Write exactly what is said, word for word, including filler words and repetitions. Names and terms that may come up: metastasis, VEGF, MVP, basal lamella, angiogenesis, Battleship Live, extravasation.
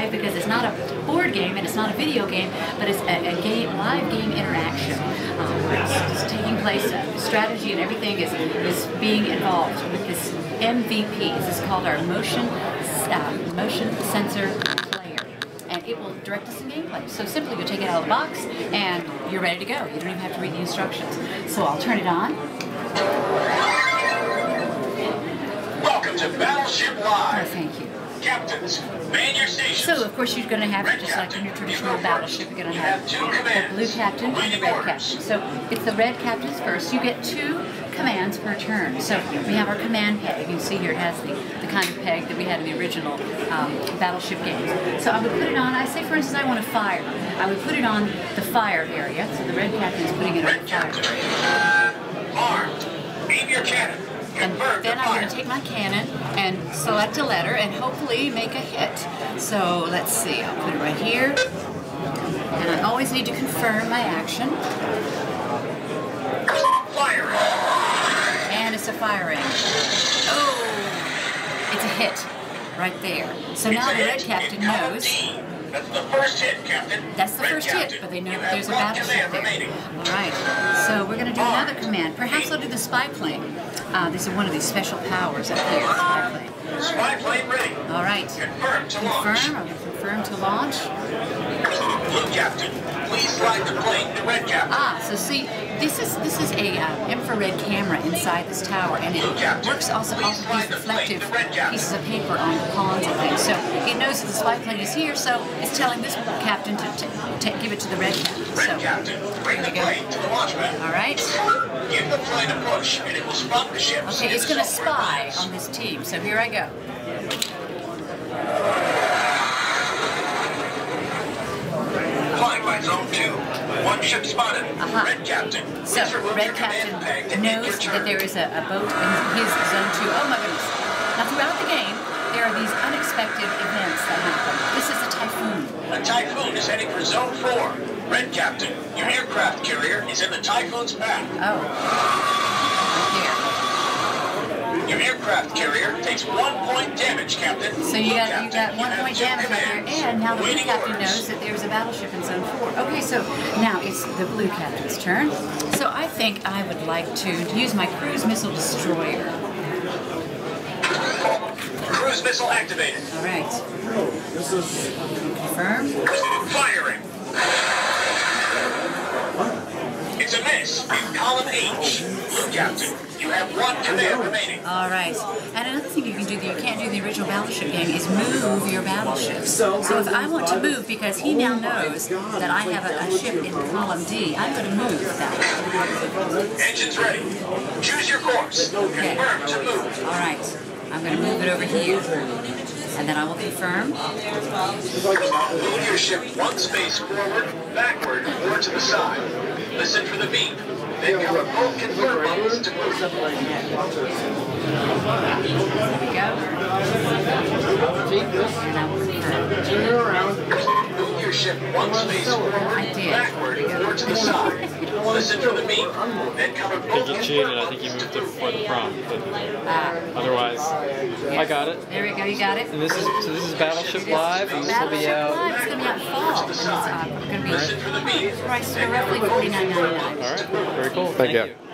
live because it's not a board game and it's not a video game, but it's a, a game, live game interaction. Um, where it's, it's taking place, uh, strategy and everything is, is being involved with this M V P. This is called our motion, uh, motion sensor player. And it will direct us in gameplay. So simply you take it out of the box and you're ready to go. You don't even have to read the instructions. So I'll turn it on. Welcome to Battleship Live. Oh, thank you. Captains, man your stations. So, of course, you're going to have, red just captain, like in your traditional you battleship, you're going to have, have the blue captain and the red orders. captain. So, it's the red captains first. You get two commands per turn. So, we have our command peg. You can see here it has the, the kind of peg that we had in the original um, battleship games. So, I would put it on, I say, for instance, I want to fire. I would put it on the fire area. So, the red captain is putting it red on the fire captain. area. Armed. Aim your cannon. And then I'm going to take my cannon and select a letter and hopefully make a hit. So let's see, I'll put it right here. And I always need to confirm my action. Fire! And it's a firing. Oh! It's a hit right there. So now the red captain knows. That's the first hit, Captain. That's the first hit, but they know that there's a battleship there. Alright, so we're going to do another command. Perhaps I'll do the spy plane. Uh, this is one of these special powers up here, spy plane. Spy plane ready. Alright. Confirm to launch. Confirm to launch. Blue Captain, please slide the plane to Red Captain. Ah, so see, this is this is a uh, infrared camera inside this tower, and it Captain, works also off of these reflective the pieces of paper on the pawns and things. So it knows that the spy plane is here, so it's telling this captain to t t give it to the red captain. Red so, Captain, bring the plane to the launchman. All right. Give the plane a push, and it will spot the ship. Okay, it's going to spy on this team. So here I go. Flying by zone two. One ship spotted. Uh-huh. Red Captain. So, Red Captain knows that there is a, a boat in his zone two. Oh my goodness. Now, throughout the game, there are these unexpected events that happen. This is a typhoon. A typhoon is heading for zone four. Red Captain, your aircraft carrier is in the typhoon's path. Oh. Right there. Your aircraft carrier takes one point damage, Captain. So you got, you got one point damage right there. And now the Blue Captain knows that there's a battleship in Zone four. Okay, so now it's the Blue Captain's turn. So I think I would like to use my cruise missile destroyer. Cruise missile activated. All right. This is confirm. Firing. It's a miss in column H. Blue Captain, you have one command remaining. All right. And another thing you can do that you can't do in the original battleship game is move your battleship. So if I want to move, because he now knows that I have a, a ship in column D, I'm going to move that. Engines ready. Choose your course. Okay. Confirm to move. All right. I'm going to move it over here. And then I will confirm. Move your ship one space forward, backward, or to the side. Listen for the beep. Then cover both confirm buttons to move. There we go. And I will confirm. Move your ship one space forward, backward, or to the side. Listen for the beep. Then cover both confirm buttons to move. He just cheated. I think he moved it before the prompt. Uh, Otherwise, yes. I got it. There we go. You got it. And this is so. This is Battleship Live. And this will be out. It's going to be out fall. It's uh, going to be priced roughly forty-nine ninety-nine. All right. Very cool. Thank, Thank you. you.